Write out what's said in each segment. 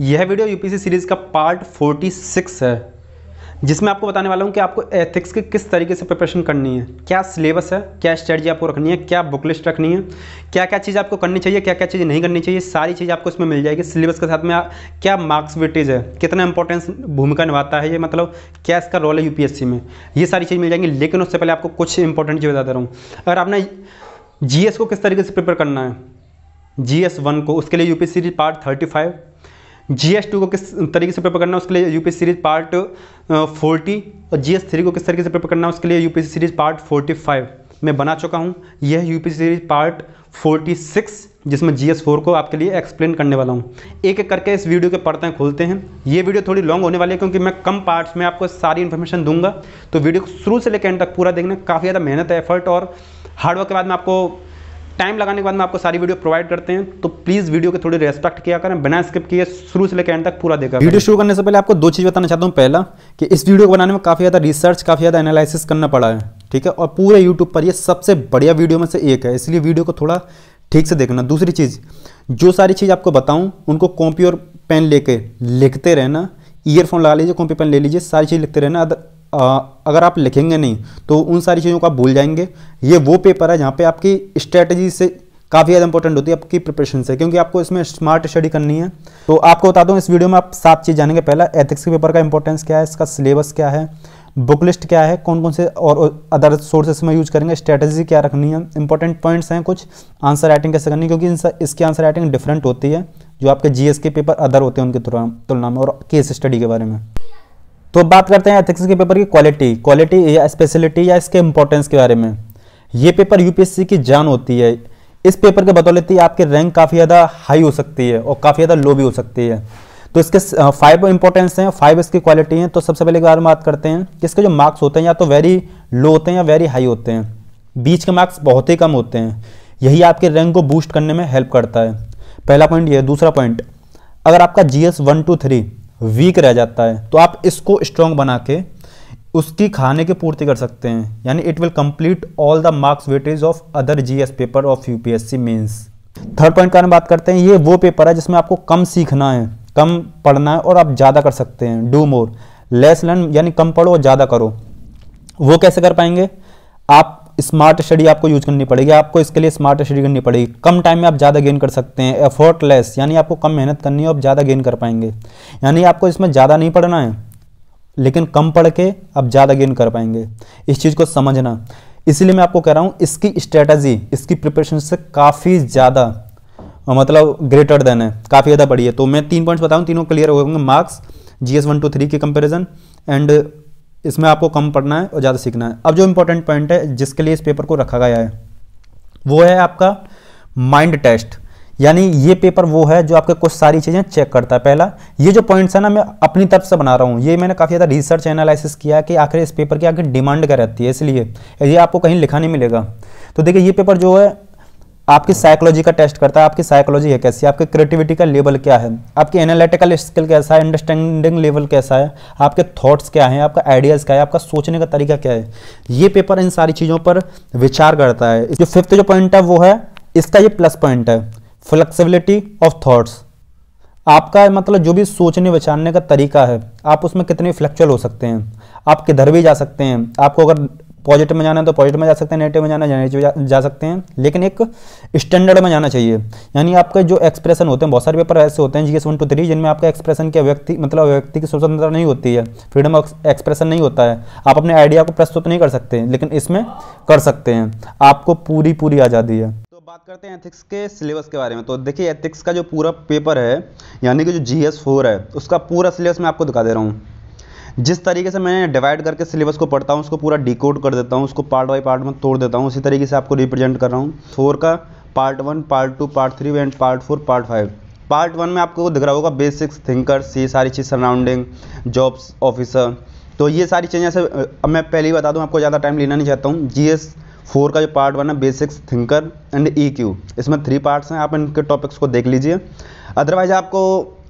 यह video UPSC series का part 46 है, जिसमें आपको बताने वाला हूँ कि आपको एथिक्स की किस तरीके से प्रिपरेशन करनी है, क्या सिलेबस है, क्या स्ट्रेटजी आपको रखनी है, क्या बुक लिस्ट रखनी है, क्या क्या चीज़ आपको करनी चाहिए, क्या क्या चीज़ नहीं करनी चाहिए, सारी चीज़ आपको इसमें मिल जाएगी। सिलेबस के साथ में क्या मार्क्स वेटेज है, कितना इंपॉर्टेंस भूमिका निभाता है, ये मतलब क्या इसका रोल है यूपीएससी में, ये सारी चीज़ मिल जाएंगी। लेकिन उससे पहले आपको कुछ इंपॉर्टेंट चीज़ बता दे रहा हूँ। अगर आपने जीएस को किस तरीके से प्रिपेयर करना है, GS 1 को, उसके लिए यूपीएससी सीरीज पार्ट 35, GS 2 को किस तरीके से प्रिपेयर करना है, उसके लिए यूपीएससी सीरीज पार्ट 40, और GS 3 को किस तरीके से प्रिपेयर करना है, उसके लिए यूपीएससी सीरीज पार्ट 45 मैं बना चुका हूँ। यह यूपीएससी सीरीज पार्ट 46, जिसमें GS 4 को आपके लिए एक्सप्लेन करने वाला हूँ। एक एक करके इस वीडियो के पढ़ते हैं, खोलते हैं। ये वीडियो थोड़ी लॉन्ग होने वाली है क्योंकि मैं कम पार्ट्स में आपको सारी इन्फॉर्मेशन दूंगा, तो वीडियो को शुरू से लेकर एंड तक पूरा देखना। काफ़ी ज़्यादा मेहनत है, एफर्ट और हार्डवर्क के बाद में आपको टाइम लगाने के बाद में आपको सारी वीडियो प्रोवाइड करते हैं, तो प्लीज़ वीडियो के थोड़ी रेस्पेक्ट किया करें, बिना स्किप किए शुरू से लेकर एंड तक पूरा देखा। वीडियो शुरू करने से पहले आपको दो चीज़ बताना चाहता हूँ। पहला कि इस वीडियो को बनाने में काफ़ी ज़्यादा रिसर्च, काफ़ी ज़्यादा एनालिसिस करना पड़ा है, ठीक है, और पूरे यूट्यूब पर यह सबसे बढ़िया वीडियो में से एक है, इसलिए वीडियो को थोड़ा ठीक से देखना। दूसरी चीज़, जो सारी चीज़ आपको बताऊँ उनको कॉपी और पेन लेके लिखते रहना, ईयरफोन लगा लीजिए, कॉपी पेन ले लीजिए, सारी चीज़ लिखते रहना। अगर आप लिखेंगे नहीं तो उन सारी चीज़ों को आप भूल जाएंगे। ये वो पेपर है जहाँ पे आपकी स्ट्रेटजी से काफ़ी ज़्यादा इंपॉर्टेंट होती है, आपकी प्रिपरेशन से, क्योंकि आपको इसमें स्मार्ट स्टडी करनी है। तो आपको बता दूँ, इस वीडियो में आप 7 चीज़ जानेंगे। पहला, एथिक्स के पेपर का इंपॉर्टेंस क्या है, इसका सिलेबस क्या है, बुक लिस्ट क्या है, कौन कौन से और अदर सोर्सेस में यूज करेंगे, स्ट्रेटजी क्या रखनी है, इंपॉर्टेंट पॉइंट्स हैं कुछ, आंसर राइटिंग कैसे करनी है, क्योंकि इसकी आंसर राइटिंग डिफरेंट होती है जो आपके GS के पेपर अदर होते हैं उनके तुलना में, और केस स्टडी के बारे में। तो बात करते हैं एथिक्स के पेपर की क्वालिटी या स्पेशलिटी या इसके इंपॉर्टेंस के बारे में। ये पेपर यूपीएससी की जान होती है, इस पेपर के बदौलत ही आपकी रैंक काफ़ी ज़्यादा हाई हो सकती है और काफ़ी ज़्यादा लो भी हो सकती है। तो इसके 5 इंपॉर्टेंस हैं, 5 इसकी क्वालिटी हैं। तो सबसे पहले बारे में बात करते हैं कि इसके जो मार्क्स होते हैं या तो वेरी लो होते हैं या वेरी हाई होते हैं, बीच के मार्क्स बहुत ही कम होते हैं। यही आपके रैंक को बूस्ट करने में हेल्प करता है, पहला पॉइंट ये। दूसरा पॉइंट, अगर आपका GS 1 2 3 वीक रह जाता है तो आप इसको स्ट्रॉन्ग बना के उसकी खाने की पूर्ति कर सकते हैं, यानी it will complete all the marks weightage of other GS paper of UPSC mains. Third point का हम बात करते हैं, ये वो पेपर है जिसमें आपको कम सीखना है, कम पढ़ना है और आप ज़्यादा कर सकते हैं। डू मोर लेस लर्न, यानी कम पढ़ो और ज़्यादा करो। वो कैसे कर पाएंगे आप? स्मार्ट स्टडी आपको यूज करनी पड़ेगी, आपको इसके लिए स्मार्ट स्टडी करनी पड़ेगी। कम टाइम में आप ज़्यादा गेन कर सकते हैं, एफर्टलेस, यानी आपको कम मेहनत करनी है और आप ज़्यादा गेन कर पाएंगे, यानी आपको इसमें ज़्यादा नहीं पढ़ना है लेकिन कम पढ़ के आप ज़्यादा गेन कर पाएंगे। इस चीज़ को समझना, इसलिए मैं आपको कह रहा हूँ इसकी स्ट्रेटजी इसकी प्रिपरेशन से काफ़ी ज़्यादा मतलब ग्रेटर देन है, काफ़ी ज़्यादा बड़ी है। तो मैं 3 पॉइंट्स बताऊँ, तीनों क्लियर हो गए। मार्क्स, GS 1 2 3 के कंपेरिजन, एंड इसमें आपको कम पढ़ना है और ज़्यादा सीखना है। अब जो इम्पोर्टेंट पॉइंट है जिसके लिए इस पेपर को रखा गया है वो है आपका माइंड टेस्ट, यानी ये पेपर वो है जो आपके कुछ सारी चीज़ें चेक करता है। पहला, ये जो पॉइंट्स है ना, मैं अपनी तरफ से बना रहा हूँ, ये मैंने काफ़ी ज़्यादा रिसर्च एनालिसिस किया कि आखिर इस पेपर की आखिर डिमांड क्या रहती है, इसलिए ये आपको कहीं लिखा नहीं मिलेगा। तो देखिए, ये पेपर जो है आपकी साइकोलॉजी का टेस्ट करता है, आपकी साइकोलॉजी है कैसी, आपकी क्रिएटिविटी का लेवल क्या है, आपकी एनालिटिकल स्किल कैसा है, अंडरस्टैंडिंग लेवल कैसा है, आपके थॉट्स क्या हैं, आपका आइडियाज़ क्या है, आपका सोचने का तरीका क्या है। ये पेपर इन सारी चीज़ों पर विचार करता है। जो 5th जो पॉइंट है वो है इसका, ये प्लस पॉइंट है, फ्लेक्सिबिलिटी ऑफ थॉट्स। आपका मतलब जो भी सोचने विचारने का तरीका है, आप उसमें कितने फ्लेक्चुअल हो सकते हैं, आप किधर भी जा सकते हैं। आपको अगर पॉजिटिव में जाना है तो पॉजिटिव में जा सकते हैं, नेगेटिव में जाना है जा सकते हैं, लेकिन एक स्टैंडर्ड में जाना चाहिए। यानी आपके जो एक्सप्रेशन होते हैं, बहुत सारे पेपर ऐसे होते हैं GS 1 2 3 जिनमें आपका एक्सप्रेशन के व्यक्ति की स्वतंत्रता नहीं होती है, फ्रीडम ऑफ एक्सप्रेशन नहीं होता है, आप अपने आइडिया को प्रस्तुत नहीं कर सकते, लेकिन इसमें कर सकते हैं, आपको पूरी आज़ादी है। तो बात करते हैं एथिक्स के सिलेबस के बारे में। तो देखिए, एथिक्स का जो पूरा पेपर है यानी कि जो GS 4 है उसका पूरा सिलेबस मैं आपको दिखा दे रहा हूँ। जिस तरीके से मैं डिवाइड करके सिलेबस को पढ़ता हूँ, उसको पूरा डिकोड कर देता हूँ, उसको पार्ट बाय पार्ट में तोड़ देता हूँ, उसी तरीके से आपको रिप्रेजेंट कर रहा हूँ। 4 का part 1 part 2 part 3 and part 4 part 5। Part 1 में आपको दिख रहा होगा बेसिक्स, थिंकर्स, ये सारी चीज़, सराउंडिंग, जॉब्स, ऑफिसर, तो ये सारी चीज़ें। ऐसे मैं पहले ही बता दूँ, आपको ज़्यादा टाइम लेना नहीं चाहता हूँ। GS 4 का जो पार्ट 1 है, बेसिक्स, थिंकर एंड EQ, इसमें 3 पार्ट्स हैं, आप इनके टॉपिक्स को देख लीजिए। अदरवाइज आपको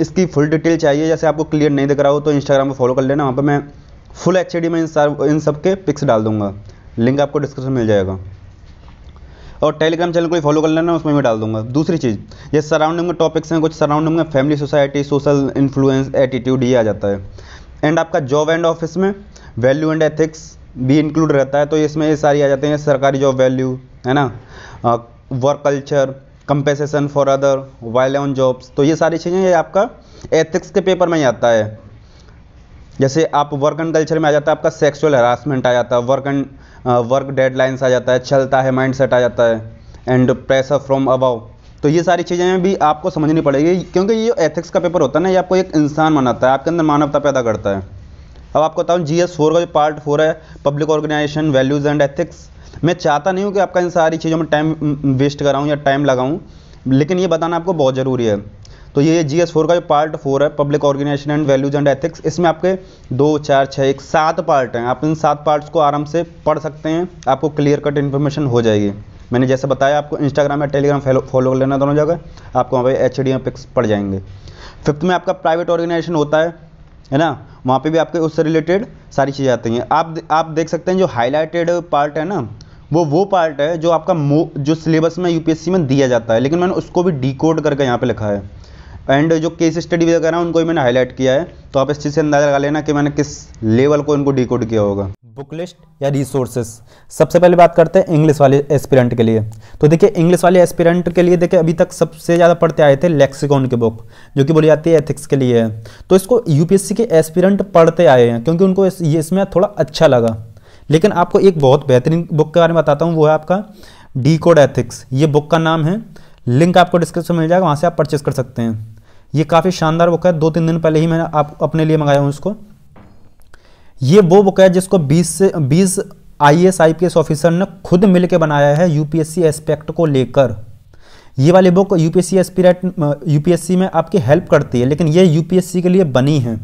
इसकी फुल डिटेल चाहिए, जैसे आपको क्लियर नहीं दिख रहा हो तो इंस्टाग्राम पर फॉलो कर लेना, वहाँ पर मैं फुल HD में इन सब के पिक्स डाल दूंगा, लिंक आपको डिस्क्रिप्शन मिल जाएगा। और टेलीग्राम चैनल को फॉलो कर लेना, उसमें मैं डाल दूंगा। दूसरी चीज़, ये सराउंडिंग में टॉपिक्स हैं कुछ, सराउंडिंग में family, society, social influence, attitude ये आ जाता है। एंड आपका जॉब एंड ऑफिस में वैल्यू एंड एथिक्स भी इंक्लूड रहता है, तो इसमें ये सारी आ जाते हैं, सरकारी जॉब वैल्यू है ना, work culture, compassion for other, while on jobs, तो ये सारी चीज़ें ये आपका एथिक्स के पेपर में ही आता है। जैसे आप वर्क एंड कल्चर में आ जाता है आपका सेक्सुअल हरासमेंट आ जाता है, वर्क डेडलाइंस आ जाता है, चलता है माइंडसेट आ जाता है, एंड प्रेशर फ्रॉम अबव, तो ये सारी चीज़ें भी आपको समझनी पड़ेगी, क्योंकि ये एथिक्स का पेपर होता है ना, ये आपको एक इंसान बनाता है, आपके अंदर मानवता पैदा करता है। अब आपको बताऊँ GS 4 का जो पार्ट 4 है public organisation values and ethics, मैं चाहता नहीं हूँ कि आपका इन सारी चीज़ों में टाइम वेस्ट कराऊँ या टाइम लगाऊँ, लेकिन ये बताना आपको बहुत ज़रूरी है। तो ये GS 4 का जो पार्ट 4 है public organisation and values and ethics, इसमें आपके 2, 4, 6, 7 पार्ट हैं, आप इन 7 पार्ट्स को आराम से पढ़ सकते हैं, आपको क्लियर कट इन्फॉर्मेशन हो जाएगी। मैंने जैसे बताया आपको इंस्टाग्राम या टेलीग्राम फॉलो कर लेना, दोनों जगह आपको वहाँ पर HDM पिक्स पड़ जाएंगे। 5th में आपका प्राइवेट ऑर्गेनाइजेशन होता है ना, वहाँ पर भी आपके उससे रिलेटेड सारी चीज़ें आती हैं। आप देख सकते हैं जो हाईलाइटेड पार्ट है ना, वो पार्ट है जो आपका जो सिलेबस में UPSC में दिया जाता है, लेकिन मैंने उसको भी डिकोड करके यहाँ पे लिखा है। एंड जो केस स्टडी वगैरह उनको भी मैंने हाईलाइट किया है, तो आप इस चीज़ से अंदाजा लगा लेना कि मैंने किस लेवल को इनको डिकोड किया होगा। बुक लिस्ट या रिसोर्सेज, सबसे पहले बात करते हैं इंग्लिश वाले एस्पिरेंट के लिए। तो देखिए इंग्लिश वाले एस्पिरेंट के लिए देखिए अभी तक सबसे ज़्यादा पढ़ते आए थे लेक्सिकॉन की बुक, जो कि बोली जाती है एथिक्स के लिए है, तो इसको UPSC के एस्पिरेंट पढ़ते आए हैं क्योंकि उनको इसमें थोड़ा अच्छा लगा। लेकिन आपको एक बहुत बेहतरीन बुक के बारे में बताता हूँ, वो है आपका डिकोड एथिक्स, ये बुक का नाम है, लिंक आपको डिस्क्रिप्शन में मिल जाएगा, वहाँ से आप परचेस कर सकते हैं। ये काफ़ी शानदार बुक है, 2-3 दिन पहले ही मैंने आप अपने लिए मंगाया हूँ इसको। ये वो बुक है जिसको 20 IAS IPS ऑफिसर ने खुद मिलकर बनाया है UPSC एस्पेक्ट को लेकर। ये वाली बुक UPSC में आपकी हेल्प करती है, लेकिन ये UPSC के लिए बनी है।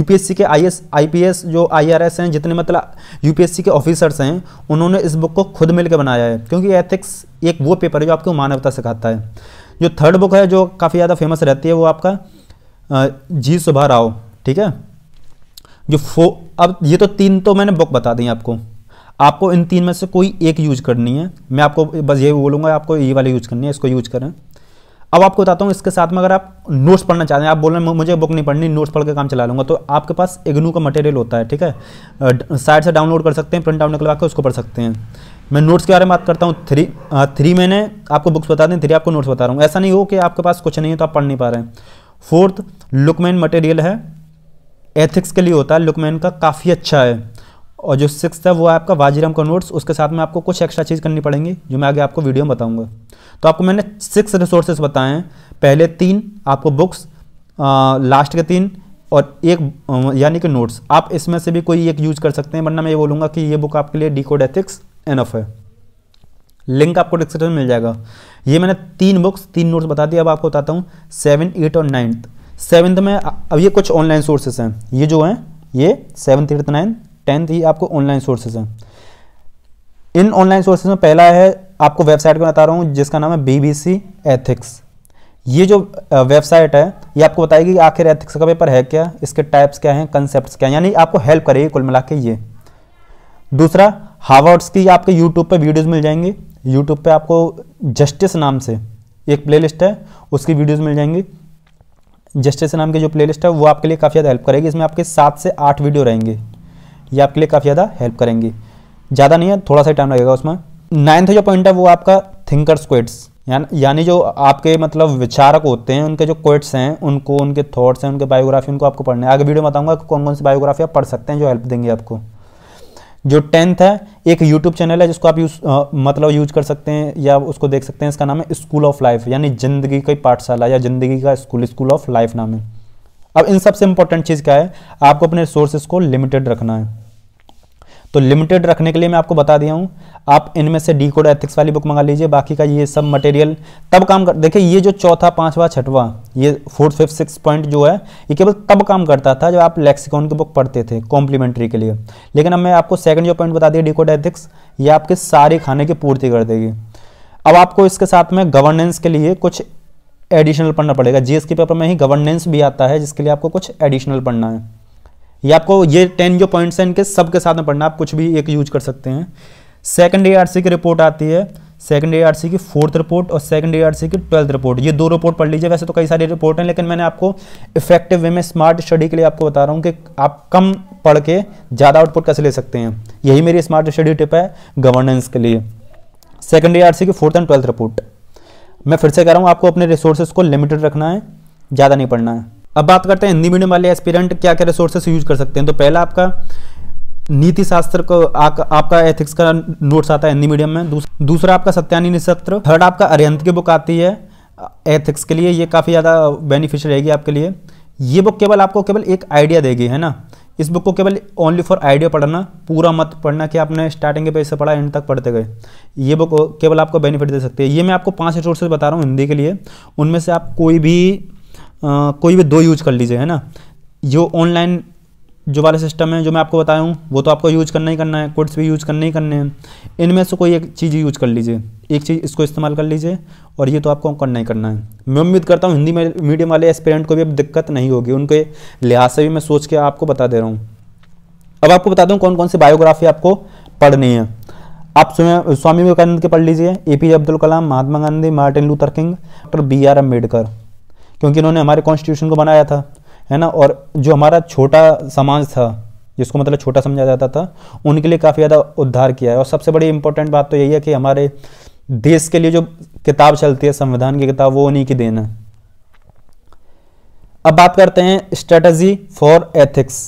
UPSC के IAS IPS जो IRS हैं, जितने मतलब UPSC के ऑफिसर्स हैं, उन्होंने इस बुक को खुद मिलकर बनाया है, क्योंकि एथिक्स एक वो पेपर है जो आपको मानवता सिखाता है। जो 3rd बुक है जो काफ़ी ज़्यादा फेमस रहती है वो आपका G सुब्बा राव, ठीक है। अब ये तो 3 तो मैंने बुक बता दी आपको इन 3 में से कोई एक यूज करनी है, मैं आपको बस यही बोलूँगा आपको ये वाली यूज करनी है, इसको यूज करें। अब आपको बताता हूँ इसके साथ में अगर आप नोट्स पढ़ना चाहते हैं, आप बोल रहे हैं मुझे बुक नहीं पढ़नी, नोट्स पढ़ के काम चला लूँगा, तो आपके पास IGNOU का मटेरियल होता है, ठीक है, साइट से डाउनलोड कर सकते हैं, प्रिंट आउट निकलवा के उसको पढ़ सकते हैं। मैं नोट्स के बारे में बात करता हूँ, 3 मैंने आपको बुक्स बता दें, 3 आपको नोट्स बता रहा हूँ, ऐसा नहीं हो कि आपके पास कुछ नहीं है तो आप पढ़ नहीं पा रहे हैं। 4th लुकमैन मटेरियल है, एथिक्स के लिए होता है, लुकमैन का काफ़ी अच्छा है। और जो 6th है वो है आपका वाजीराम का नोट्स, उसके साथ में आपको कुछ एक्स्ट्रा चीज़ करनी पड़ेंगी जो मैं आगे आपको वीडियो में बताऊंगा। तो आपको मैंने 6 रिसोर्सेज बताए हैं, पहले 3 आपको बुक्स, लास्ट के 3 और 1 यानी कि नोट्स। आप इसमें से भी कोई एक यूज कर सकते हैं, वरना मैं ये बोलूँगा कि ये बुक आपके लिए डिकोड एथिक्स एनफ है। लिंक आपको डिस्क्रिप्शन में मिल जाएगा। ये मैंने 3 बुक्स 3 नोट्स बता दिए। अब आपको बताता हूँ 7, 8 और 9th। 7th में अब ये कुछ ऑनलाइन सोर्सेस हैं, ये जो हैं ये 7, 8, 9, 10 ही आपको ऑनलाइन सोर्सेज हैं। इन ऑनलाइन सोर्सेज में पहला है, आपको वेबसाइट का बता रहा हूँ जिसका नाम है BBC Ethics। ये जो वेबसाइट है ये आपको बताएगी कि आखिर एथिक्स का पेपर है क्या, इसके टाइप्स क्या हैं, कंसेप्ट क्या हैं, यानी आपको हेल्प करेगी कुल मिला के ये। दूसरा हार्वर्ड्स की आपके यूट्यूब पे वीडियोस मिल जाएंगे, यूट्यूब पे आपको जस्टिस नाम से एक प्लेलिस्ट है उसकी वीडियोस मिल जाएंगी। जस्टिस नाम की जो प्लेलिस्ट है वो आपके लिए काफ़ी ज़्यादा हेल्प करेगी, इसमें आपके 7 से 8 वीडियो रहेंगे, ये आपके लिए काफ़ी ज़्यादा हेल्प करेंगी, ज़्यादा नहीं है, थोड़ा सा टाइम लगेगा उसमें। 9th जो पॉइंट है वो आपका थिंकर्स क्वेट्स, यानी जो आपके मतलब विचारक होते हैं उनके जो क्वेट्स हैं, उनको उनके थॉट्स हैं, उनके बायोग्राफी, उनको आपको पढ़ना है। आगे वीडियो में बताऊँगा कौन कौन सी बायोग्राफी आप पढ़ सकते हैं जो हेल्प देंगे आपको। जो 10th है एक YouTube चैनल है जिसको आप यूज कर सकते हैं या उसको देख सकते हैं, इसका नाम है स्कूल ऑफ लाइफ, यानी जिंदगी की पाठशाला या जिंदगी का स्कूल, स्कूल ऑफ लाइफ नाम है। अब इन सबसे इंपॉर्टेंट चीज़ क्या है, आपको अपने रिसोर्सेज को लिमिटेड रखना है। तो लिमिटेड रखने के लिए मैं आपको बता दिया हूँ, आप इनमें से डिकोड एथिक्स वाली बुक मंगा लीजिए, बाकी का ये सब मटेरियल तब काम कर। देखिए ये जो 4था, 5वां, 6वां ये 4th, 5th, 6 पॉइंट जो है ये केवल तब काम करता था जब आप लेक्सिकॉन की बुक पढ़ते थे कॉम्प्लीमेंट्री के लिए, लेकिन अब मैं आपको 2nd जो पॉइंट बता दिया डिकोड एथिक्स, ये आपके सारे खाने की पूर्ति कर देगी। अब आपको इसके साथ में गवर्नेंस के लिए कुछ एडिशनल पढ़ना पड़ेगा, GS के पेपर में ही गवर्नेंस भी आता है जिसके लिए आपको कुछ एडिशनल पढ़ना है। ये आपको ये 10 जो पॉइंट्स हैं इनके सबके साथ में पढ़ना, आप कुछ भी एक यूज कर सकते हैं। सेकंड ARC की रिपोर्ट आती है सेकंड एआरसी की फोर्थ रिपोर्ट और सेकंड एआरसी की 12th रिपोर्ट, ये दो रिपोर्ट पढ़ लीजिए। वैसे तो कई सारी रिपोर्ट हैं, लेकिन मैंने आपको इफेक्टिव वे में स्मार्ट स्टडी के लिए आपको बता रहा हूँ कि आप कम पढ़ के ज़्यादा आउटपुट कैसे ले सकते हैं। यही मेरी स्मार्ट स्टडी टिप है गवर्नेंस के लिए। सेकंड एआरसी की फोर्थ एंड 12th रिपोर्ट। मैं फिर से कह रहा हूँ, आपको अपने रिसोर्सेज को लिमिटेड रखना है, ज़्यादा नहीं पढ़ना है। अब बात करते हैं हिंदी मीडियम वाले एस्पिरेंट क्या क्या रिसोर्सेज यूज कर सकते हैं। तो पहला आपका नीति शास्त्र को आपका एथिक्स का नोट्स आता है हिंदी मीडियम में। दूसरा आपका सत्यानीति सत्र। थर्ड आपका अरिहंत की बुक आती है एथिक्स के लिए, ये काफ़ी ज़्यादा बेनिफिशियल रहेगी आपके लिए। ये बुक केवल आपको केवल एक आइडिया देगी, है ना। इस बुक को केवल ओनली फॉर आइडिया पढ़ना, पूरा मत पढ़ना कि आपने स्टार्टिंग के पेज से पढ़ा एंड तक पढ़ते गए। ये बुक केवल आपको बेनिफिट दे सकती है। ये मैं आपको 5 रिसोर्सेज बता रहा हूँ हिंदी के लिए, उनमें से आप कोई भी 2 यूज कर लीजिए, है ना। जो ऑनलाइन जो वाले सिस्टम है जो मैं आपको बताया हूँ वो तो आपको यूज करना ही करना है, कोड्स भी यूज करने ही करने हैं। इनमें से कोई एक चीज़ यूज कर लीजिए, एक चीज़ इसको इस्तेमाल कर लीजिए, और ये तो आपको करना ही करना है। मैं उम्मीद करता हूँ हिंदी मीडियम वाले एस्पिरेंट को भी अब दिक्कत नहीं होगी, उनके लिहाज से भी मैं सोच के आपको बता दे रहा हूँ। अब आपको बता दूँ कौन कौन सी बायोग्राफी आपको पढ़नी है। आप स्वामी विवेकानंद के पढ़ लीजिए, APJ Abdul Kalam, Mahatma Gandhi, Martin Luther King, doctor BR Ambedkar, क्योंकि इन्होंने हमारे कॉन्स्टिट्यूशन को बनाया था, है ना। और जो हमारा छोटा समाज था जिसको मतलब छोटा समझा जाता था, उनके लिए काफ़ी ज़्यादा उद्धार किया है। और सबसे बड़ी इंपॉर्टेंट बात तो यही है कि हमारे देश के लिए जो किताब चलती है संविधान की किताब, वो उन्हीं की देन है। अब बात करते हैं स्ट्रेटजी फॉर एथिक्स।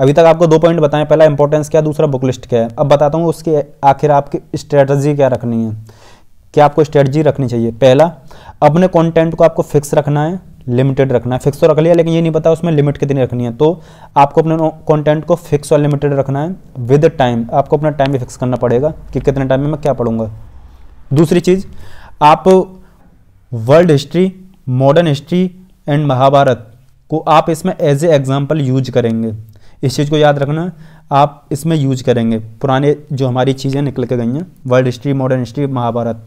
अभी तक आपको 2 पॉइंट बताएं, पहला इंपॉर्टेंस क्या, दूसरा बुक लिस्ट क्या है। अब बताता हूँ उसकी आखिर आपकी स्ट्रेटजी क्या रखनी है, क्या आपको स्ट्रेटजी रखनी चाहिए। पहला, अपने कॉन्टेंट को आपको फिक्स रखना है, लिमिटेड रखना है। फिक्स तो रख लिया लेकिन ये नहीं पता उसमें लिमिट कितनी रखनी है, तो आपको अपने कंटेंट को फिक्स और लिमिटेड रखना है। विद टाइम आपको अपना टाइम भी फिक्स करना पड़ेगा कि कितने टाइम में मैं क्या पढ़ूंगा। दूसरी चीज़, आप world history, modern history and Mahabharata को आप इसमें एज ए एग्जाम्पल यूज करेंगे। इस चीज़ को याद रखना, आप इसमें यूज करेंगे पुराने जो हमारी चीज़ें निकल के गई हैं, world history, modern history, Mahabharata.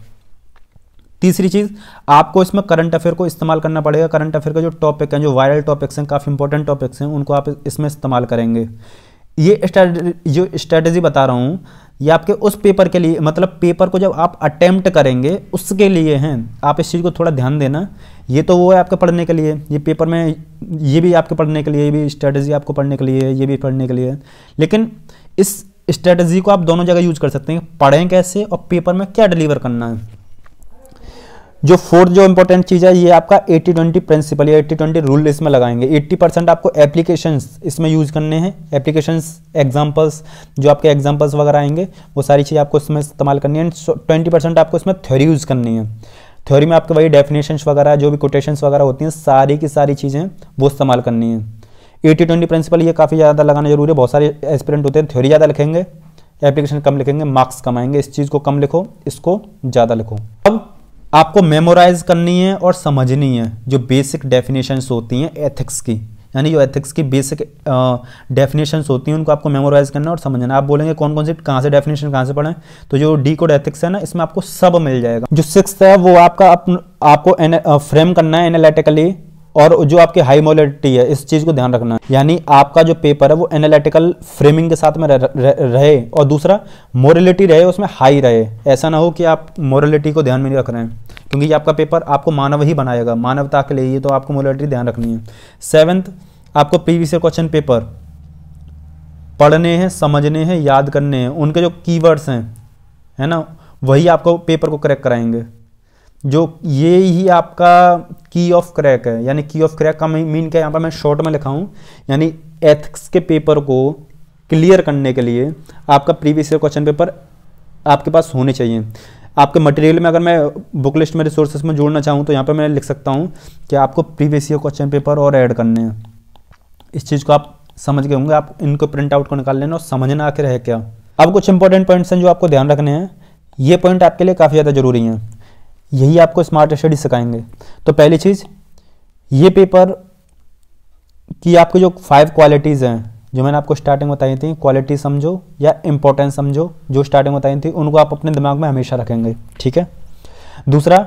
तीसरी चीज़, आपको इसमें करंट अफेयर को इस्तेमाल करना पड़ेगा। करंट अफेयर का जो टॉपिक हैं, जो वायरल टॉपिक्स हैं, काफ़ी इंपॉर्टेंट टॉपिक्स हैं, उनको आप इसमें इस्तेमाल करेंगे। ये जो स्ट्रेटजी बता रहा हूँ ये आपके उस पेपर के लिए, मतलब पेपर को जब आप अटैम्प्ट करेंगे उसके लिए हैं। आप इस चीज़ को थोड़ा ध्यान देना। ये तो वो है आपके पढ़ने के लिए, ये पेपर में ये भी आपके पढ़ने के लिए, ये भी स्ट्रेटजी आपको पढ़ने के लिए, ये भी पढ़ने के लिए। लेकिन इस स्ट्रेटजी को आप दोनों जगह यूज कर सकते हैं, पढ़ें कैसे और पेपर में क्या डिलीवर करना है। जो फोर्थ जो इंपॉर्टेंट चीज़ है, ये आपका 80-20 प्रिंसिपल या 80-20 रूल इसमें लगाएंगे। 80% आपको एप्लीकेशंस इसमें यूज करने हैं, एप्लीकेशंस, एग्जांपल्स, जो आपके एग्जांपल्स वगैरह आएंगे वो सारी चीज़ आपको इसमें इस्तेमाल करनी है। 20% आपको इसमें थ्योरी यूज़ करनी है। थ्योरी में आपके वही डेफिनेशंस वगैरह, जो भी कोटेशंस वगैरह होती हैं, सारी की सारी चीज़ें वो इस्तेमाल करनी है। 80-20 प्रिंसिपल ये काफ़ी ज़्यादा लगाना जरूरी है। बहुत सारे एस्पिरेंट होते हैं थ्योरी ज़्यादा लिखेंगे, एप्लीकेशन कम लिखेंगे, मार्क्स कम आएंगे। इस चीज़ को कम लिखो, इसको ज़्यादा लिखो। अब आपको मेमोराइज करनी है और समझनी है जो बेसिक डेफिनेशंस होती हैं एथिक्स की, यानी जो एथिक्स की बेसिक डेफिनेशंस होती हैं उनको आपको मेमोराइज करना और समझना। आप बोलेंगे कौन कौन से कहाँ से डेफिनेशन कहाँ से पढ़ें, तो जो डिकोड एथिक्स है ना, इसमें आपको सब मिल जाएगा। जो 6th है वो आपका आपको फ्रेम करना है एनालिटिकली, और जो आपकी हाई मोरालिटी है इस चीज़ को ध्यान रखना है, यानी आपका जो पेपर है वो एनालिटिकल फ्रेमिंग के साथ में रहे, और दूसरा मोरालिटी रहे उसमें हाई रहे। ऐसा ना हो कि आप मोरालिटी को ध्यान में नहीं रख रहे हैं, क्योंकि आपका पेपर आपको मानव ही बनाएगा, मानवता के लिए, ये तो आपको मोरालिटी ध्यान रखनी है। 7th, आपको प्रीवियस ईयर क्वेश्चन पेपर पढ़ने हैं, समझने हैं, याद करने हैं। उनके जो कीवर्ड्स हैं, है ना, वही आपको पेपर को क्रैक कराएंगे। जो ये ही आपका की ऑफ क्रैक है, यानी की ऑफ क्रैक का मीन क्या है यहाँ पर मैं शॉर्ट में लिखा हूँ, यानी एथिक्स के पेपर को क्लियर करने के लिए आपका प्रीवियस ईयर क्वेश्चन पेपर आपके पास होने चाहिए। आपके मटेरियल में अगर मैं बुक लिस्ट में रिसोर्सेज में जोड़ना चाहूँ तो यहाँ पर मैं लिख सकता हूँ कि आपको प्रीवियस ईयर क्वेश्चन पेपर और ऐड करने हैं। इस चीज़ को आप समझ गए होंगे, आप इनको प्रिंट आउट को निकाल लेना और समझना आखिर है क्या। अब कुछ इंपॉर्टेंट पॉइंट्स हैं जो आपको ध्यान रखने हैं, ये पॉइंट आपके लिए काफ़ी ज़्यादा जरूरी हैं, यही आपको स्मार्ट स्टडी सिखाएंगे। तो पहली चीज़, ये पेपर की आपके जो 5 क्वालिटीज़ हैं जो मैंने आपको स्टार्टिंग बताई थी, क्वालिटी समझो या इम्पोर्टेंस समझो, जो स्टार्टिंग बताई थी उनको आप अपने दिमाग में हमेशा रखेंगे, ठीक है। दूसरा,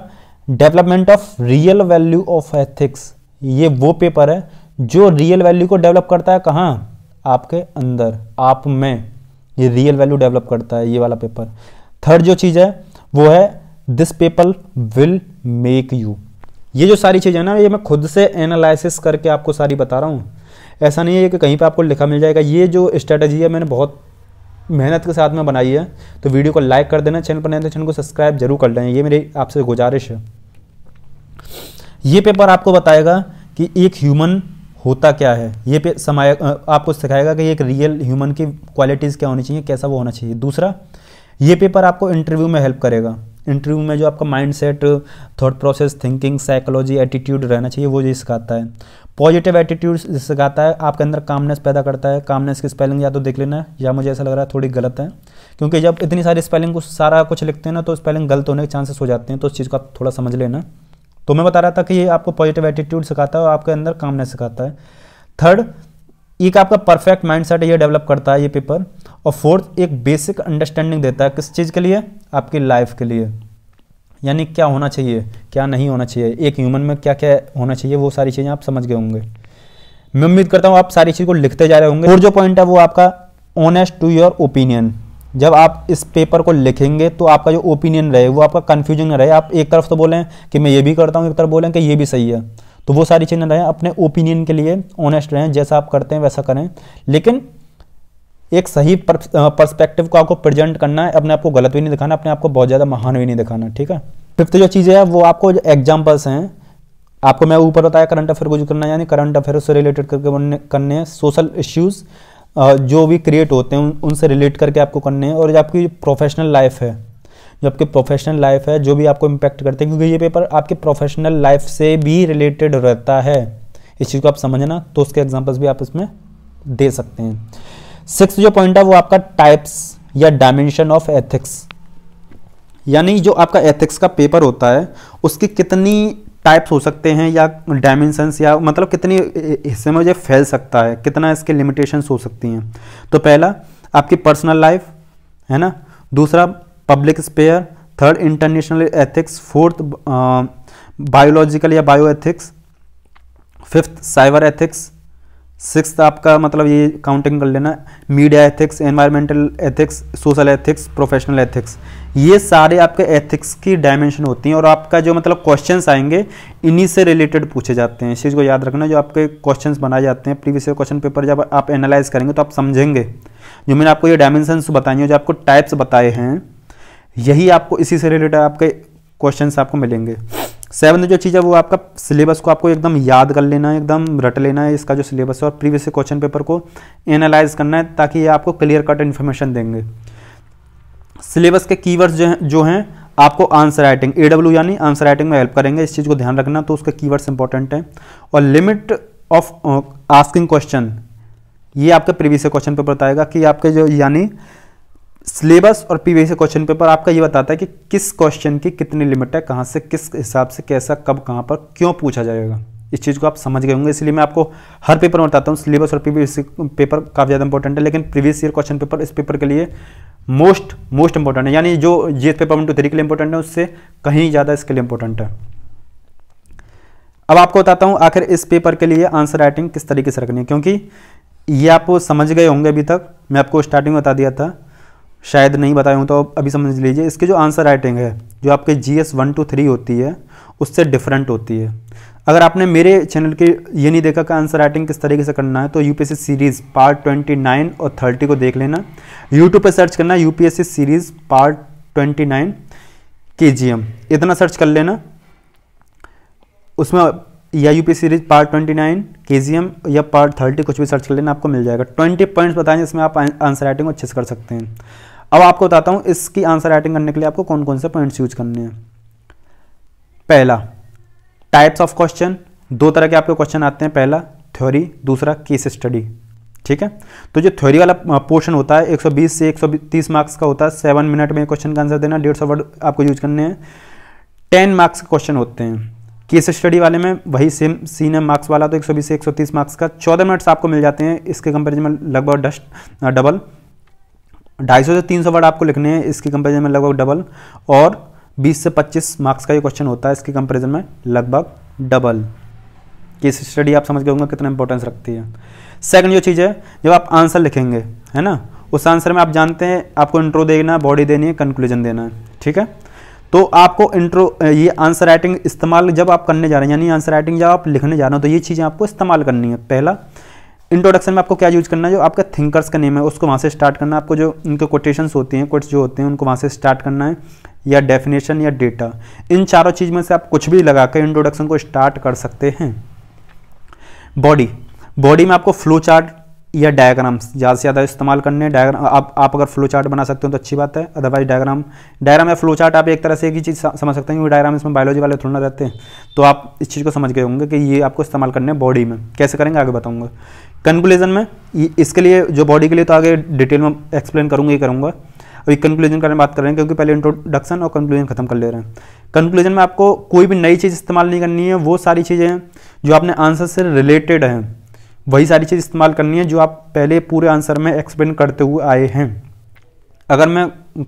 development of real value of ethics. ये वो पेपर है जो रियल वैल्यू को डेवलप करता है, कहाँ, आपके अंदर, आप में ये रियल वैल्यू डेवलप करता है, ये वाला पेपर। थर्ड जो चीज़ है वो है this paper will make you. ये जो सारी चीज़ें ना ये मैं खुद से एनालिसिस करके आपको सारी बता रहा हूँ, ऐसा नहीं है कि कहीं पे आपको लिखा मिल जाएगा। ये जो स्ट्रेटजी है मैंने बहुत मेहनत के साथ में बनाई है। तो वीडियो को लाइक कर देना, चैनल पर नए तो चैनल को सब्सक्राइब जरूर कर लेना, ये मेरी आपसे गुजारिश है। ये पेपर आपको बताएगा कि एक ह्यूमन होता क्या है, ये पे समय आपको सिखाएगा कि एक रियल ह्यूमन की क्वालिटीज़ क्या होनी चाहिए, कैसा वो होना चाहिए। दूसरा, ये पेपर आपको इंटरव्यू में हेल्प करेगा। इंटरव्यू में जो आपका mindset, thought process, thinking, psychology, attitude रहना चाहिए, वो ये सिखाता है। पॉजिटिव एटीट्यूड सिखाता है, आपके अंदर कामनेस पैदा करता है। कामनेस की स्पेलिंग या तो देख लेना, या मुझे ऐसा लग रहा है थोड़ी गलत है, क्योंकि जब इतनी सारी स्पेलिंग को सारा कुछ लिखते हैं ना तो स्पेलिंग गलत होने के चांसेस हो जाते हैं, तो उस चीज़ को आप थोड़ा समझ लेना। तो मैं बता रहा था कि ये आपको पॉजिटिव एटीट्यूड सिखाता है और आपके अंदर कामनेस सिखाता है। थर्ड, एक आपका परफेक्ट माइंडसेट ये डेवलप करता है ये पेपर। और फोर्थ, एक बेसिक अंडरस्टैंडिंग देता है, किस चीज़ के लिए, आपकी लाइफ के लिए, यानी क्या होना चाहिए क्या नहीं होना चाहिए, एक ह्यूमन में क्या क्या होना चाहिए, वो सारी चीज़ें आप समझ गए होंगे। मैं उम्मीद करता हूँ आप सारी चीज़ को लिखते जा रहे होंगे। और जो पॉइंट है वो आपका ऑनेस्ट टू योर ओपिनियन। जब आप इस पेपर को लिखेंगे तो आपका जो ओपिनियन रहे वो आपका कन्फ्यूजन न रहे, आप एक तरफ तो बोलें कि मैं ये भी करता हूँ, एक तरफ बोलें कि ये भी सही है, तो वो सारी चीज़ें रहें। अपने ओपिनियन के लिए ऑनेस्ट रहें, जैसा आप करते हैं वैसा करें, लेकिन एक सही पर्सपेक्टिव को आपको प्रेजेंट करना है। अपने आप को गलत भी नहीं दिखाना, अपने आप को बहुत ज़्यादा महान भी नहीं दिखाना, ठीक है। फिफ्थ जो चीज़ें हैं वो आपको एग्जाम्पल्स हैं, आपको मैं ऊपर बताया करंट अफेयर को जो करना है, यानी करंट अफेयर से रिलेटेड करके करने हैं। सोशल इश्यूज़ जो भी क्रिएट होते हैं उनसे रिलेट करके आपको करने हैं। और जो आपकी प्रोफेशनल लाइफ है, जो आपकी प्रोफेशनल लाइफ है, जो भी आपको इम्पैक्ट करते हैं, क्योंकि ये पेपर आपके प्रोफेशनल लाइफ से भी रिलेटेड रहता है, इस चीज़ को आप समझना। तो उसके एग्जांपल्स भी आप इसमें दे सकते हैं। सिक्स्थ जो पॉइंट है वो आपका टाइप्स या डायमेंशन ऑफ एथिक्स, यानी जो आपका एथिक्स का पेपर होता है उसकी कितनी टाइप्स हो सकते हैं या डायमेंशंस, या मतलब कितने हिस्से में ये फैल सकता है, कितना इसके लिमिटेशंस हो सकती हैं। तो पहला आपकी पर्सनल लाइफ है ना, दूसरा public sphere, third international ethics, fourth biological या bio ethics, fifth cyber ethics, sixth आपका मतलब ये काउंटिंग कर लेना, media ethics, environmental ethics, social ethics, professional ethics, ये सारे आपके एथिक्स की डायमेंशन होती हैं। और आपका जो मतलब क्वेश्चंस आएंगे इन्हीं से रिलेटेड पूछे जाते हैं, इस चीज़ को याद रखना। जो आपके क्वेश्चंस बनाए जाते हैं प्रीवियस क्वेश्चन पेपर, जब आप एनालाइज करेंगे तो आप समझेंगे जो मैंने आपको ये डायमेंशंस बताई हैं, जो आपको टाइप्स बताए हैं, यही आपको इसी से रिलेटेड आपके क्वेश्चंस आपको मिलेंगे। सेवन जो चीज़ है वो आपका सिलेबस को आपको एकदम याद कर लेना है, एकदम रट लेना है इसका जो सिलेबस है, और प्रीवियस क्वेश्चन पेपर को एनालाइज करना है ताकि ये आपको क्लियर कट इन्फॉर्मेशन देंगे। सिलेबस के कीवर्ड्स जो हैं आपको आंसर राइटिंग, AW यानी आंसर राइटिंग में हेल्प करेंगे, इस चीज़ को ध्यान रखना। तो उसके कीवर्ड्स इंपॉर्टेंट हैं। और लिमिट ऑफ आस्किंग क्वेश्चन, ये आपके प्रीवियस क्वेश्चन पेपर बताएगा कि आपके जो यानी सिलेबस और प्रीवियस क्वेश्चन पेपर आपका ये बताता है कि किस क्वेश्चन की कितनी लिमिट है, कहाँ से किस हिसाब से कैसा कब कहाँ पर क्यों पूछा जाएगा, इस चीज़ को आप समझ गए होंगे। इसलिए मैं आपको हर पेपर में बताता हूँ, सिलेबस और प्रीवियस पेपर काफ़ी ज़्यादा इंपॉर्टेंट है, लेकिन प्रीवियस ईयर क्वेश्चन पेपर इस पेपर के लिए मोस्ट इंपॉर्टेंट है, यानी जो GS पेपर 1-3 के लिए इंपॉर्टेंट है उससे कहीं ज़्यादा इसके लिए इंपॉर्टेंट है। अब आपको बताता हूँ आखिर इस पेपर के लिए आंसर राइटिंग किस तरीके से रखनी है, क्योंकि ये आप समझ गए होंगे अभी तक, मैं आपको स्टार्टिंग में बता दिया था, शायद नहीं बताया हूँ तो अभी समझ लीजिए। इसकी जो आंसर राइटिंग है जो आपके GS 1-3 होती है उससे डिफरेंट होती है। अगर आपने मेरे चैनल के ये नहीं देखा कि आंसर राइटिंग किस तरीके से करना है तो UPSC सीरीज़ पार्ट 29 और 30 को देख लेना। YouTube पे सर्च करना UPSC सीरीज़ पार्ट 29 KGM, इतना सर्च कर लेना उसमें, या UPSC सीरीज पार्ट 29 KGM या पार्ट 30 कुछ भी सर्च कर लेना, आपको मिल जाएगा। 20 पॉइंट्स बताएं जिसमें आप आंसर राइटिंग अच्छे से कर सकते हैं। अब आपको बताता हूँ इसकी आंसर राइटिंग करने के लिए आपको कौन कौन से पॉइंट्स यूज करने हैं। पहला टाइप्स ऑफ क्वेश्चन, दो तरह के आपके क्वेश्चन आते हैं, पहला थ्योरी, दूसरा केस स्टडी, ठीक है। तो जो थ्योरी वाला पोर्शन होता है 120 से 130 मार्क्स का होता है, 7 मिनट में क्वेश्चन का आंसर देना, 150 वर्ड आपको यूज करने हैं। 10 मार्क्स के क्वेश्चन होते हैं। केस स्टडी वाले में वही सेम सीन है, मार्क्स वाला तो 120 से 130 मार्क्स का, 14 मिनट्स आपको मिल जाते हैं, इसके कंपेरिजन में लगभग डबल। 250 से 300 वर्ड आपको लिखने हैं, इसके कंपेरिजन में लगभग डबल। और 20 से 25 मार्क्स का ये क्वेश्चन होता है, इसके कंपेरिजन में लगभग डबल। केस स्टडी आप समझ गए होंगे कितना इंपॉर्टेंस रखती है। सेकंड जो चीज़ है, जब आप आंसर लिखेंगे है ना, उस आंसर में आप जानते हैं आपको इंट्रो देना, बॉडी देनी है, कंक्लूजन देना है, ठीक है। तो आपको ये आंसर राइटिंग इस्तेमाल जब आप करने जा रहे हैं, यानी आंसर राइटिंग जब आप लिखने जा रहे हो, तो ये चीज़ें आपको इस्तेमाल करनी है। पहला, इंट्रोडक्शन में आपको क्या यूज़ करना है, जो आपका थिंकर्स का नेम है उसको वहाँ से स्टार्ट करना है। आपको जो उनके कोटेशंस होते हैं, कोट्स जो होते हैं, उनको वहाँ से स्टार्ट करना है, या डेफिनेशन या डेटा, इन चारों चीज़ में से आप कुछ भी लगा कर इंट्रोडक्शन को स्टार्ट कर सकते हैं। बॉडी, बॉडी में आपको फ्लो चार्ट या डायग्राम्स ज़्यादा से ज़्यादा इस्तेमाल करने हैं। डायग्राम आप अगर फ्लो चार्ट बना सकते हो तो अच्छी बात है, अदरवाइज डायग्राम या फ्लो चार्ट आप एक तरह से एक ही चीज़ समझ सकते हैं, क्योंकि डायग्राम इसमें बायोलॉजी वाले थोड़ा ना रहते हैं, तो आप इस चीज़ को समझ गए होंगे कि ये आपको इस्तेमाल करने है। बॉडी में कैसे करेंगे आगे बताऊँगा। कंक्लूजन में इसके लिए जो बॉडी के लिए तो आगे डिटेल में एक्सप्लेन करूँगा, ये करूँगा। अभी कंक्लूजन करने बात कर रहे हैं, क्योंकि पहले इंट्रोडक्शन और कंक्लूजन खत्म कर ले रहे हैं। कंक्लूजन में आपको कोई भी नई चीज़ इस्तेमाल नहीं करनी है, वो सारी चीज़ें जो आपने आंसर से रिलेटेड हैं वही सारी चीज़ इस्तेमाल करनी है जो आप पहले पूरे आंसर में एक्सप्लेन करते हुए आए हैं। अगर मैं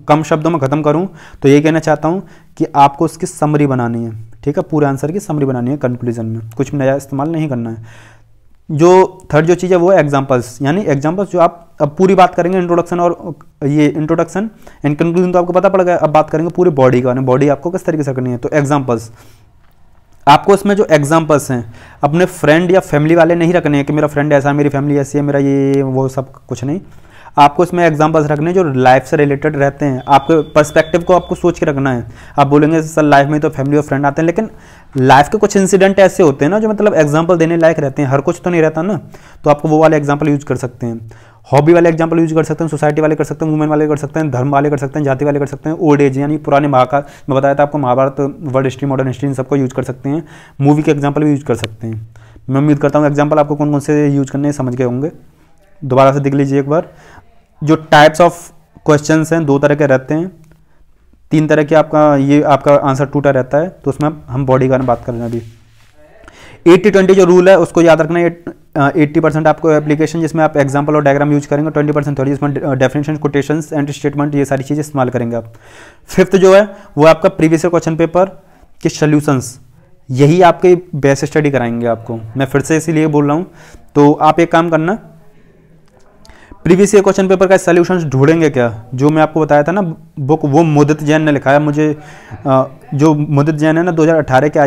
कम शब्दों में ख़त्म करूं तो ये कहना चाहता हूं कि आपको उसकी समरी बनानी है, ठीक है, पूरे आंसर की समरी बनानी है। कंक्लूजन में कुछ नया इस्तेमाल नहीं करना है। जो थर्ड जो चीज़ है वो है एग्जाम्पल्स, यानी एग्जाम्पल्स जो आप अब पूरी बात करेंगे। इंट्रोडक्शन और ये इंट्रोडक्शन एंड कंक्लूजन तो आपको पता पड़ गया, अब बात करेंगे पूरी बॉडी का, बॉडी आपको किस तरीके से करनी है। तो एग्जाम्पल्स आपको इसमें जो एग्जाम्पल्स हैं अपने फ्रेंड या फैमिली वाले नहीं रखने हैं कि मेरा फ्रेंड ऐसा है, मेरी फैमिली ऐसी है, मेरा ये वो सब कुछ नहीं। आपको इसमें एग्जाम्पल्स रखने हैं जो लाइफ से रिलेटेड रहते हैं। आपके पर्सपेक्टिव को आपको सोच के रखना है। आप बोलेंगे सर लाइफ में तो फैमिली और फ्रेंड आते हैं, लेकिन लाइफ के कुछ इंसिडेंट ऐसे होते हैं ना जो मतलब एग्जाम्पल देने लायक रहते हैं, हर कुछ तो नहीं रहता ना, तो आपको वो वाले एग्जाम्पल यूज़ कर सकते हैं। हॉबी वाले एग्जाम्पल यूज कर सकते हैं, सोसाइटी वाले कर सकते हैं, वुमेन वाले कर सकते हैं, धर्म वाले कर सकते हैं, जाति वाले कर सकते हैं, ओल्ड एज यानी पुराने महाकाल में बताया था आपको, Mahabharata, world history, modern history, इन सबको यूज कर सकते हैं। मूवी के एग्जाम्पल भी यूज कर सकते हैं। मैं उम्मीद करता हूँ एग्जाम्पल आपको कौन कौन से यूज करने समझ गए होंगे। दोबारा से देख लीजिए एक बार। जो टाइप्स ऑफ क्वेश्चन हैं दो तरह के रहते हैं, तीन तरह के आपका आंसर टूटा रहता है, तो उसमें हम बॉडी का बात कर रहे हैं अभी। 80-20 जो रूल है उसको याद रखना है। 80% आपको एप्लीकेशन जिसमें आप एग्जाम्पल और डायग्राम यूज करेंगे, 20% थ्योरी जिसमें डेफिनेशन, कोटेशंस एंड स्टेटमेंट, ये सारी चीज़ें इस्तेमाल करेंगे आप। फिफ्थ जो है वो आपका प्रीवियस क्वेश्चन पेपर के सॉल्यूशंस, यही आपके बेस स्टडी कराएंगे आपको, मैं फिर से इसीलिए बोल रहा हूँ। तो आप एक काम करना, प्रीवियस ईयर क्वेश्चन पेपर का सॉल्यूशंस ढूंढेंगे क्या, जो मैं आपको बताया था ना बुक, वो मुदित जैन ने लिखा है। जो मुदित जैन है ना 2018 के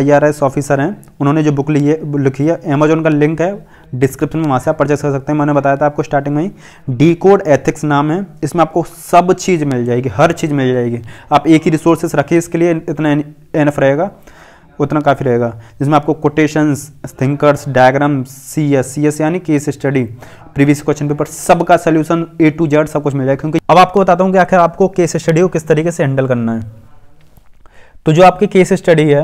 IRS ऑफिसर हैं, उन्होंने जो बुक लिखी है। अमेजोन का लिंक है डिस्क्रिप्शन में, वहाँ से आप परचेस कर सकते हैं। मैंने बताया था आपको स्टार्टिंग में ही, डिकोड एथिक्स नाम है, इसमें आपको सब चीज़ मिल जाएगी, हर चीज़ मिल जाएगी। आप एक ही रिसोर्सेस रखिए इसके लिए, इतना एनफ रहेगा, उतना काफ़ी रहेगा, जिसमें आपको कोटेशंस, थिंकर्स, डायग्राम, CS यानी case study, previous question paper, सबका सॉल्यूशन A to Z सब कुछ मिल जाएगा। क्योंकि अब आपको बताता हूँ कि आखिर आपको केस स्टडी को किस तरीके से हैंडल करना है। तो जो आपकी केस स्टडी है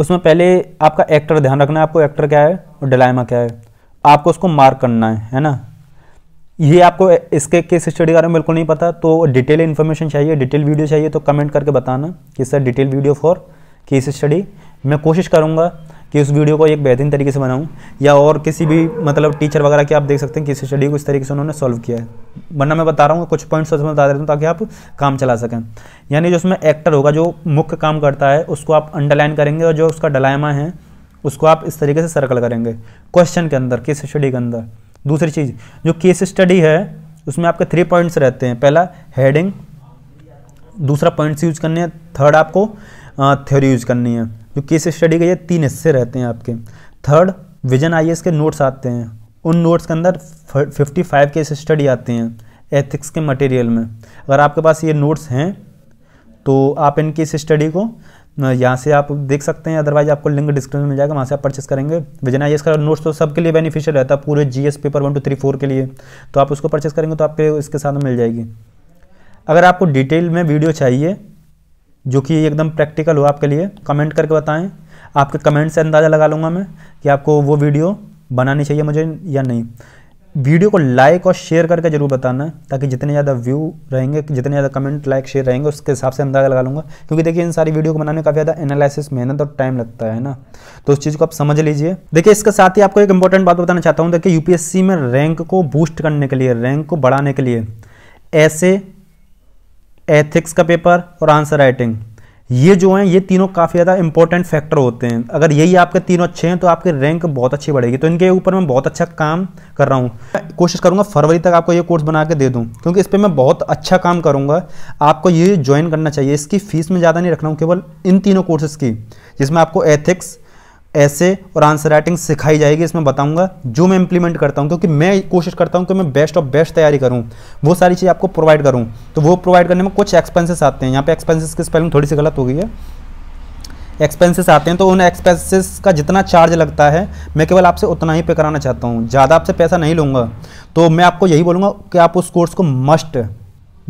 उसमें पहले आपका एक्टर ध्यान रखना है, आपको एक्टर क्या है और डिलेमा क्या है, आपको उसको मार्क करना है ना। ये आपको इसके केस स्टडी के बारे में बिल्कुल नहीं पता, तो डिटेल इन्फॉर्मेशन चाहिए, डिटेल वीडियो चाहिए, तो कमेंट करके बताना कि sir detail video for case study. मैं कोशिश करूँगा कि उस वीडियो को एक बेहतरीन तरीके से बनाऊँ, या और किसी भी मतलब टीचर वगैरह की आप देख सकते हैं केस स्टडी को इस तरीके से उन्होंने सॉल्व किया है, वरना मैं बता रहा हूँ कुछ पॉइंट्स उसमें बता देता हूँ ताकि आप काम चला सकें। यानी जो उसमें एक्टर होगा, जो मुख्य काम करता है, उसको आप अंडरलाइन करेंगे, और जो उसका डिलेमा है उसको आप इस तरीके से सर्कल करेंगे क्वेश्चन के अंदर, केस स्टडी के अंदर। दूसरी चीज़ जो केस स्टडी है उसमें आपके 3 पॉइंट्स रहते हैं, पहला हेडिंग, दूसरा पॉइंट्स यूज करने हैं, थर्ड आपको थ्योरी यूज करनी है। जो केस स्टडी के ये 3 हिस्से रहते हैं आपके। थर्ड विजन IAS के नोट्स आते हैं, उन नोट्स के अंदर 55 केस स्टडी आते हैं एथिक्स के मटेरियल में। अगर आपके पास ये नोट्स हैं तो आप इन केस स्टडी को यहाँ से आप देख सकते हैं, अदरवाइज आपको लिंक डिस्क्रिप्शन में मिल जाएगा, वहाँ से आप परचेस करेंगे। विजन IAS का नोट्स तो सबके लिए बेनिफिशियल रहता है, पूरे GS पेपर 1 to 3-4 के लिए, तो आप उसको परचेस करेंगे तो आपके इसके साथ मिल जाएगी। अगर आपको डिटेल में वीडियो चाहिए जो कि एकदम प्रैक्टिकल हो आपके लिए, कमेंट करके बताएं, आपके कमेंट से अंदाज़ा लगा लूँगा मैं कि आपको वो वीडियो बनानी चाहिए मुझे या नहीं। वीडियो को लाइक और शेयर करके जरूर बताना, ताकि जितने ज़्यादा व्यू रहेंगे, जितने ज़्यादा कमेंट, लाइक, शेयर रहेंगे, उसके हिसाब से अंदाज़ा लगा लूँगा। क्योंकि देखिए इन सारी वीडियो को बनाने में काफ़ी ज़्यादा एनालिसिस, मेहनत और टाइम लगता है ना, तो उस चीज़ को आप समझ लीजिए। देखिए इसके साथ ही आपको एक इंपॉर्टेंट बात बताना चाहता हूँ, देखिए UPSC में रैंक को बूस्ट करने के लिए, रैंक को बढ़ाने के लिए ऐसे एथिक्स का पेपर और आंसर राइटिंग, ये जो हैं ये तीनों काफ़ी ज़्यादा इंपॉर्टेंट फैक्टर होते हैं। अगर यही आपके तीनों अच्छे हैं तो आपके रैंक बहुत अच्छी बढ़ेगी। तो इनके ऊपर मैं बहुत अच्छा काम कर रहा हूँ, कोशिश करूँगा फरवरी तक आपको ये कोर्स बना के दे दूँ, क्योंकि इस पर मैं बहुत अच्छा काम करूँगा। आपको ये ज्वाइन करना चाहिए। इसकी फ़ीस में ज़्यादा नहीं रख रहा हूँ, केवल इन तीनों कोर्सेज़ की, जिसमें आपको एथिक्स, ऐसे और आंसर राइटिंग सिखाई जाएगी। इसमें बताऊंगा जो मैं इंप्लीमेंट करता हूं, क्योंकि मैं कोशिश करता हूं कि मैं बेस्ट ऑफ बेस्ट तैयारी करूं, वो सारी चीज़ आपको प्रोवाइड करूं। तो वो प्रोवाइड करने में कुछ एक्सपेंसेस आते हैं। यहाँ पे एक्सपेंसेस की स्पेलिंग थोड़ी सी गलत हो गई है, एक्सपेंसेस आते हैं। तो उन एक्सपेंसेस का जितना चार्ज लगता है मैं केवल आपसे उतना ही पे कराना चाहता हूँ, ज़्यादा आपसे पैसा नहीं लूँगा। तो मैं आपको यही बोलूँगा कि आप उस कोर्स को मस्ट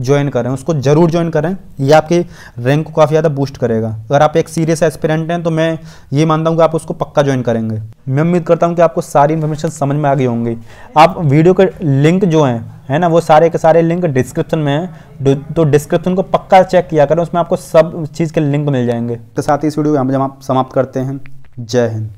ज्वाइन करें, उसको ज़रूर ज्वाइन करें। ये आपके रैंक को काफ़ी ज़्यादा बूस्ट करेगा। अगर आप एक सीरियस एस्पिरेंट हैं तो मैं ये मानता हूँ कि आप उसको पक्का ज्वाइन करेंगे। मैं उम्मीद करता हूँ कि आपको सारी इन्फॉर्मेशन समझ में आ गई होंगी। आप वीडियो के लिंक जो हैं है ना, वो सारे के सारे लिंक डिस्क्रिप्शन में हैं, तो डिस्क्रिप्शन को पक्का चेक किया करें, उसमें आपको सब चीज़ के लिंक मिल जाएंगे। तो साथ ही इस वीडियो को हम समाप्त करते हैं। जय हिंद।